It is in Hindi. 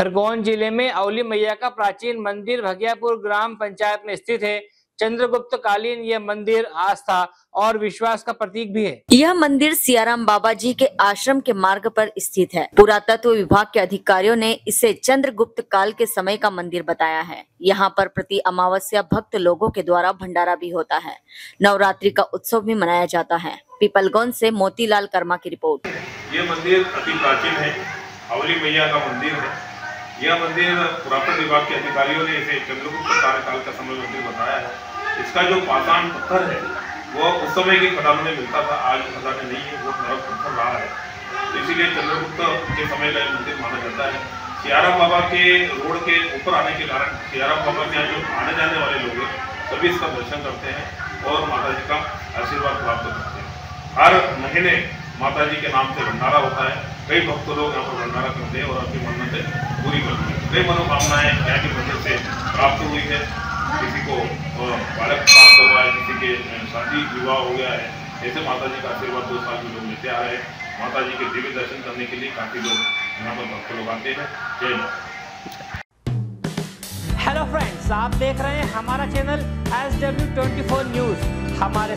खरगोन जिले में अवली मैया का प्राचीन मंदिर भाग्यपुर ग्राम पंचायत में स्थित है। चंद्रगुप्त कालीन यह मंदिर आस्था और विश्वास का प्रतीक भी है। यह मंदिर सियाराम बाबा जी के आश्रम के मार्ग पर स्थित है। पुरातत्व विभाग के अधिकारियों ने इसे चंद्रगुप्त काल के समय का मंदिर बताया है। यहाँ पर प्रति अमावस्या भक्त लोगों के द्वारा भंडारा भी होता है। नवरात्रि का उत्सव भी मनाया जाता है। पीपलगोन से मोतीलाल कर्मा की रिपोर्ट। ये मंदिर अति प्राचीन है, अवली मैया का मंदिर है। यह मंदिर पुरातत्व विभाग के अधिकारियों ने इसे चंद्रगुप्त कार्यकाल का समय मंदिर बताया है। इसका जो पाषाण पत्थर है वो उस समय की खदानों में मिलता था, आज खदानें नहीं है, वो नरम पत्थर रहा है। इसीलिए चंद्रगुप्त के समय का मंदिर माना जाता है। सियाराम बाबा के रोड के ऊपर आने के कारण सियाराम बाबा के यहाँ जो आने जाने वाले लोग हैं सभी इसका दर्शन करते हैं और माता जी का आशीर्वाद प्राप्त करते हैं। हर महीने माता जी के नाम से भंडारा होता है। कई भक्तों लोग यहाँ पर भंडारा करते हैं और अपनी मन्नतें पूरी करते हैं। कई मनोकामनाएं यहाँ की वजह से प्राप्त हुई है। किसी को बालक प्राप्त हुआ है, किसी के शादी विवाह हो गया है। ऐसे माता जी का आशीर्वाद 2 साल में लोग लेते आ रहे हैं। माता जी के दिव्य दर्शन करने के लिए काफ़ी लोग यहाँ पर भक्त लोग आते हैं। जय माता। हेलो फ्रेंड्स, आप देख रहे हैं हमारा चैनल SW24 न्यूज़। हमारे